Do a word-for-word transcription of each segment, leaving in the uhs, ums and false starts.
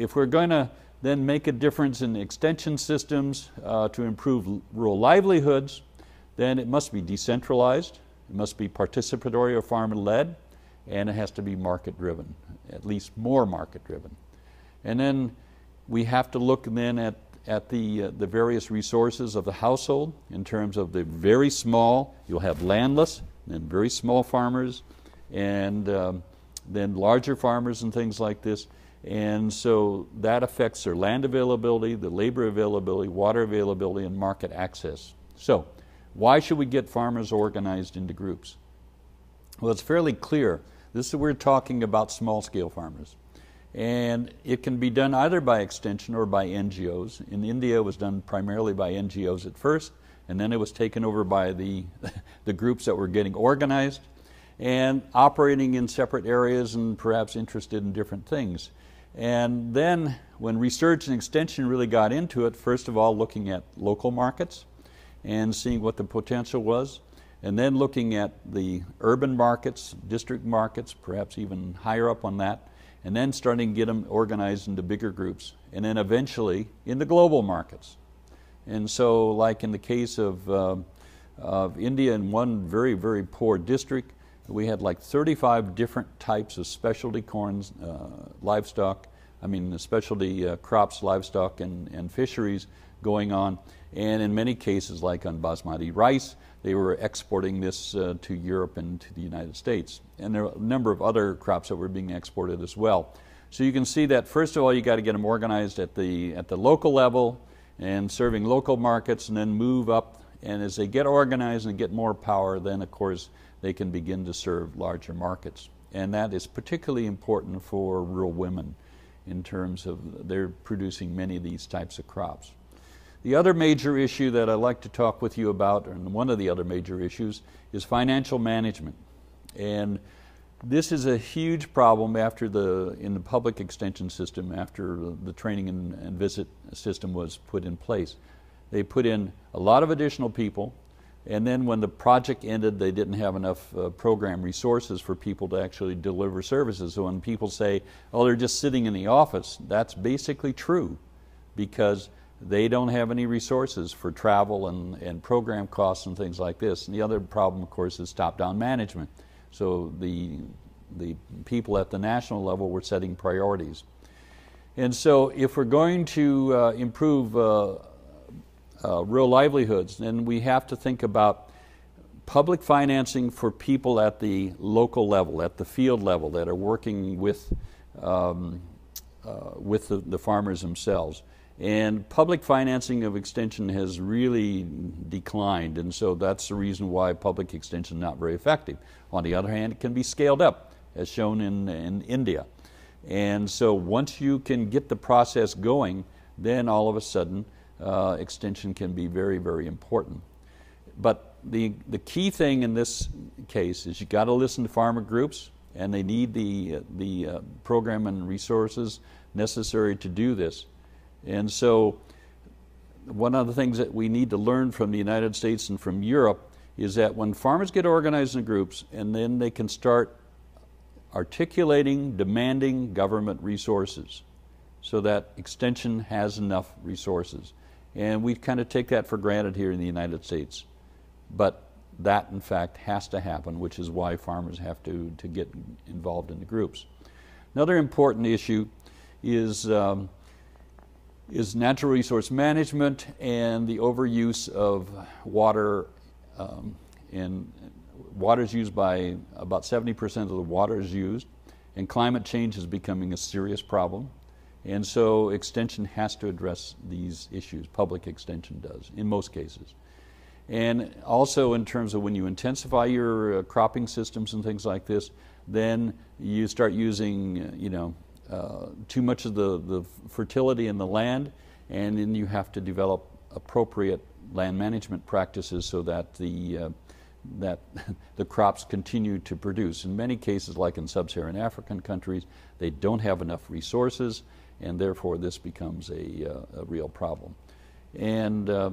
if we're going to then make a difference in extension systems uh, to improve rural livelihoods, then it must be decentralized, it must be participatory or farmer-led, and it has to be market-driven, at least more market-driven. And then we have to look then at, at the, uh, the various resources of the household in terms of the very small, you'll have landless and very small farmers, and um, then larger farmers and things like this. And so that affects their land availability, the labor availability, water availability, and market access. So why should we get farmers organized into groups? Well, it's fairly clear. This we're talking about small-scale farmers. And it can be done either by extension or by N G Os. In India, it was done primarily by N G Os at first, and then it was taken over by the, the groups that were getting organized and operating in separate areas and perhaps interested in different things. And then when research and extension really got into it, first of all, looking at local markets and seeing what the potential was, and then looking at the urban markets, district markets, perhaps even higher up on that, and then starting to get them organized into bigger groups, and then eventually into global markets. And so, like in the case of, uh, of India, in one very, very poor district, we had like thirty-five different types of specialty corns, uh, livestock, I mean the specialty uh, crops, livestock, and, and fisheries going on. And in many cases, like on basmati rice, they were exporting this uh, to Europe and to the United States. And there are a number of other crops that were being exported as well. So you can see that, first of all, you got to get them organized at the, at the local level and serving local markets, and then move up. And as they get organized and get more power, then, of course, they can begin to serve larger markets. And that is particularly important for rural women in terms of they're producing many of these types of crops. The other major issue that I'd like to talk with you about, and one of the other major issues, is financial management. And this is a huge problem after the, in the public extension system, after the training and, and visit system was put in place. They put in a lot of additional people, and then when the project ended, they didn't have enough uh, program resources for people to actually deliver services. So when people say, oh, they're just sitting in the office, that's basically true, because they don't have any resources for travel and, and program costs and things like this. And the other problem, of course, is top-down management. So the, the people at the national level were setting priorities. And so if we're going to uh, improve uh, uh, real livelihoods, then we have to think about public financing for people at the local level, at the field level, that are working with, um, uh, with the, the farmers themselves. And public financing of extension has really declined, and so that's the reason why public extension is not very effective. On the other hand, it can be scaled up, as shown in, in India. And so once you can get the process going, then all of a sudden uh, extension can be very, very important. But the, the key thing in this case is you got to listen to farmer groups, and they need the, the uh, program and resources necessary to do this. And so one of the things that we need to learn from the United States and from Europe is that when farmers get organized in groups, and then they can start articulating, demanding government resources so that extension has enough resources. And we kind of take that for granted here in the United States. But that, in fact, has to happen, which is why farmers have to, to get involved in the groups. Another important issue is um, is natural resource management and the overuse of water. Um, and water is used by about seventy percent of the water is used, and climate change is becoming a serious problem. And so extension has to address these issues, public extension does, in most cases. And also in terms of when you intensify your uh, cropping systems and things like this, then you start using, you know, Uh, too much of the, the fertility in the land, and then you have to develop appropriate land management practices so that the, uh, that the crops continue to produce. In many cases, like in sub-Saharan African countries, they don't have enough resources, and therefore this becomes a, uh, a real problem. And uh,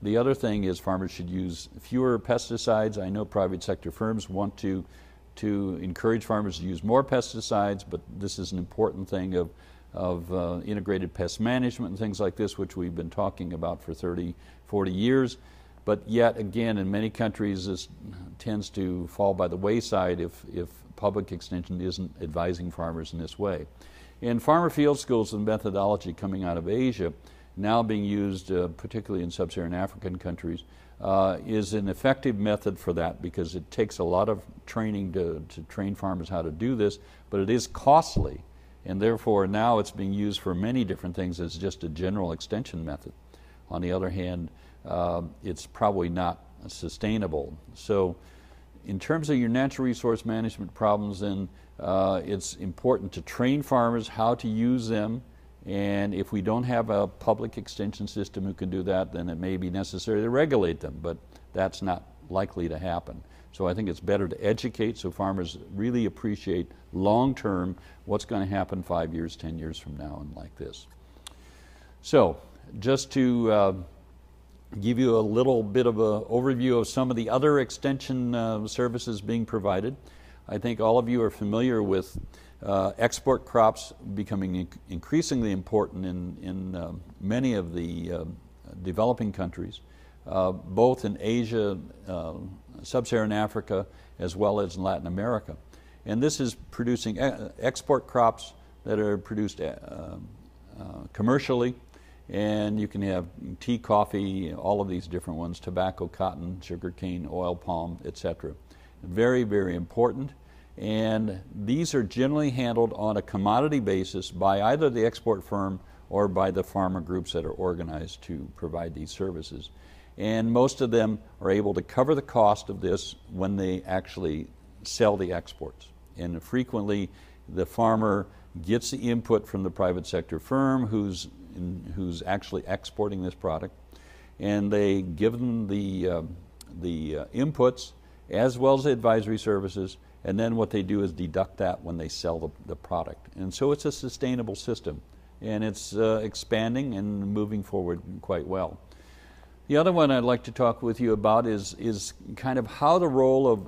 the other thing is farmers should use fewer pesticides. I know private sector firms want to to encourage farmers to use more pesticides, but this is an important thing of of uh, integrated pest management and things like this, which we've been talking about for thirty, forty years. But yet again, in many countries, this tends to fall by the wayside if, if public extension isn't advising farmers in this way. In farmer field schools and methodology coming out of Asia, now being used uh, particularly in sub-Saharan African countries, uh, is an effective method for that, because it takes a lot of training to, to train farmers how to do this, but it is costly, and therefore now it's being used for many different things as just a general extension method. On the other hand, Uh, it's probably not sustainable. So in terms of your natural resource management problems, then uh, it's important to train farmers how to use them, and if we don't have a public extension system who can do that, then it may be necessary to regulate them, but that's not likely to happen. So I think it's better to educate so farmers really appreciate long-term what's going to happen five years, ten years from now, and like this. So just to uh, give you a little bit of an overview of some of the other extension uh, services being provided. I think all of you are familiar with uh, export crops becoming inc increasingly important in, in uh, many of the uh, developing countries, uh, both in Asia, uh, sub-Saharan Africa, as well as in Latin America. And this is producing e export crops that are produced uh, uh, commercially. And you can have tea, coffee, all of these different ones, tobacco, cotton, sugarcane, oil, palm, et cetera. Very, very important. And these are generally handled on a commodity basis by either the export firm or by the farmer groups that are organized to provide these services. And most of them are able to cover the cost of this when they actually sell the exports. And frequently the farmer gets the input from the private sector firm who's In, who's actually exporting this product, and they give them the, uh, the uh, inputs as well as the advisory services, and then what they do is deduct that when they sell the, the product. And so it's a sustainable system, and it's uh, expanding and moving forward quite well. The other one I'd like to talk with you about is, is kind of how the role of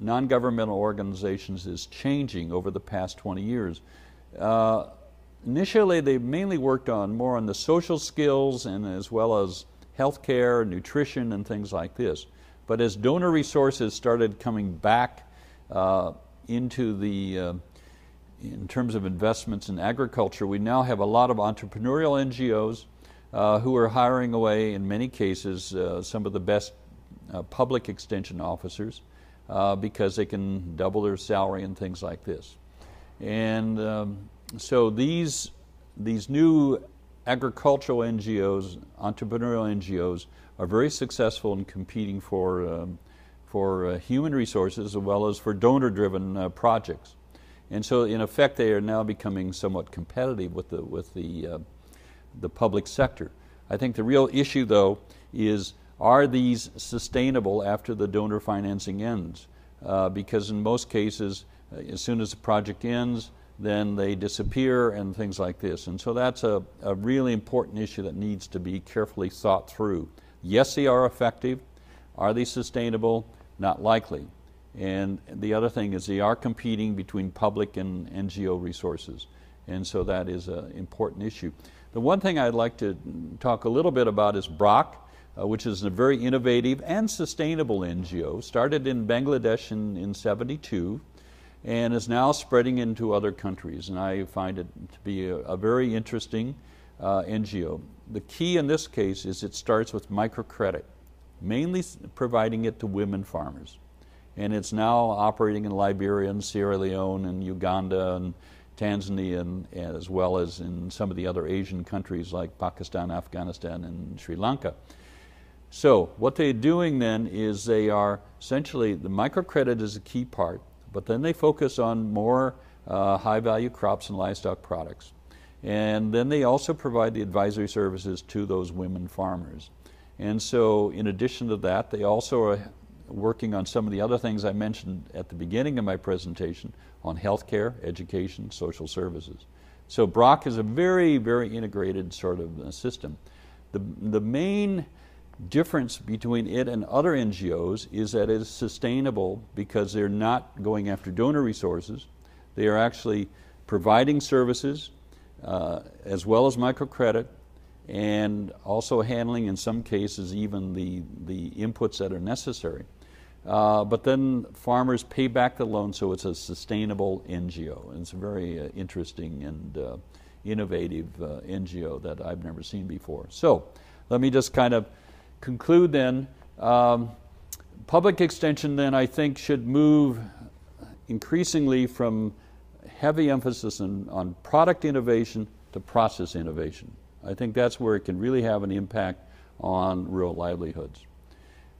non-governmental organizations is changing over the past twenty years. Uh, Initially, they mainly worked on more on the social skills and as well as healthcare, nutrition, and things like this. But as donor resources started coming back uh, into the, uh, in terms of investments in agriculture, we now have a lot of entrepreneurial N G Os uh, who are hiring away, in many cases, uh, some of the best uh, public extension officers uh, because they can double their salary and things like this. And um, So these, these new agricultural N G Os, entrepreneurial N G Os, are very successful in competing for, um, for uh, human resources as well as for donor-driven uh, projects. And so in effect they are now becoming somewhat competitive with the, with the, uh, the public sector. I think the real issue though is, are these sustainable after the donor financing ends? Uh, because in most cases, as soon as the project ends, then they disappear and things like this. And so that's a, a really important issue that needs to be carefully thought through. Yes, they are effective. Are they sustainable? Not likely. And the other thing is they are competing between public and N G O resources. And so that is an important issue. The one thing I'd like to talk a little bit about is BRAC, uh, which is a very innovative and sustainable N G O, started in Bangladesh in, in seventy-two. And is now spreading into other countries, and I find it to be a, a very interesting uh, N G O. The key in this case is it starts with microcredit, mainly providing it to women farmers. And it's now operating in Liberia and Sierra Leone and Uganda and Tanzania, and, and as well as in some of the other Asian countries like Pakistan, Afghanistan, and Sri Lanka. So what they're doing then is they are essentially, the microcredit is a key part, but then they focus on more uh, high-value crops and livestock products. And then they also provide the advisory services to those women farmers. And so in addition to that, they also are working on some of the other things I mentioned at the beginning of my presentation on healthcare, education, social services. So BRAC is a very, very integrated sort of system. The, the main difference between it and other N G Os is that it is sustainable because they're not going after donor resources. They are actually providing services uh, as well as microcredit, and also handling, in some cases, even the, the inputs that are necessary. Uh, but then farmers pay back the loan, so it's a sustainable N G O. And it's a very uh, interesting and uh, innovative uh, N G O that I've never seen before. So let me just kind of conclude then. Um, public extension then, I think, should move increasingly from heavy emphasis in, on product innovation to process innovation. I think that's where it can really have an impact on rural livelihoods.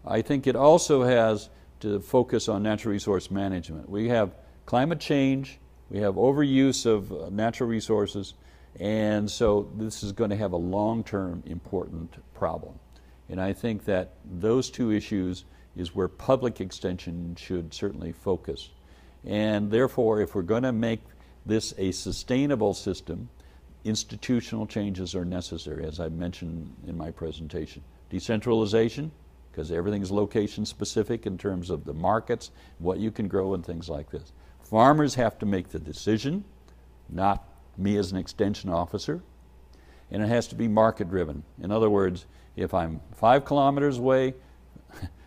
I think it also has to focus on natural resource management. We have climate change, we have overuse of natural resources, and so this is going to have a long-term important problem. And I think that those two issues is where public extension should certainly focus. And therefore, if we're going to make this a sustainable system, institutional changes are necessary, as I mentioned in my presentation. Decentralization, because everything's location specific in terms of the markets, what you can grow and things like this. Farmers have to make the decision, not me as an extension officer, and it has to be market driven. In other words, if I'm five kilometers away,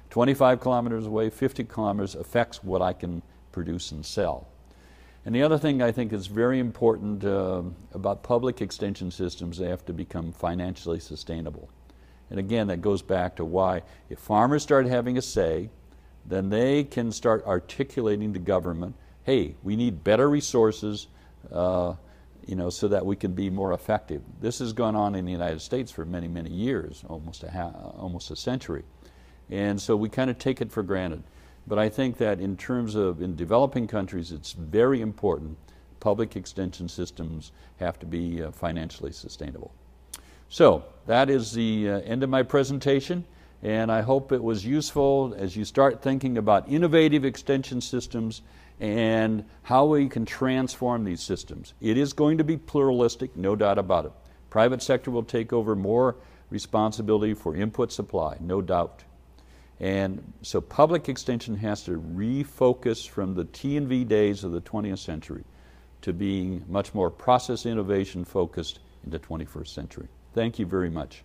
twenty-five kilometers away, fifty kilometers affects what I can produce and sell. And the other thing I think is very important uh, about public extension systems, they have to become financially sustainable. And again, that goes back to why if farmers start having a say, then they can start articulating to government, hey, we need better resources uh, you know, so that we can be more effective. This has gone on in the United States for many, many years, almost a, ha almost a century. And so we kind of take it for granted. But I think that in terms of in developing countries, it's very important. Public extension systems have to be uh, financially sustainable. So that is the uh, end of my presentation, and I hope it was useful as you start thinking about innovative extension systems and how we can transform these systems. It is going to be pluralistic, no doubt about it. Private sector will take over more responsibility for input supply, no doubt. And so public extension has to refocus from the T and V days of the twentieth century to being much more process innovation focused in the twenty-first century. Thank you very much.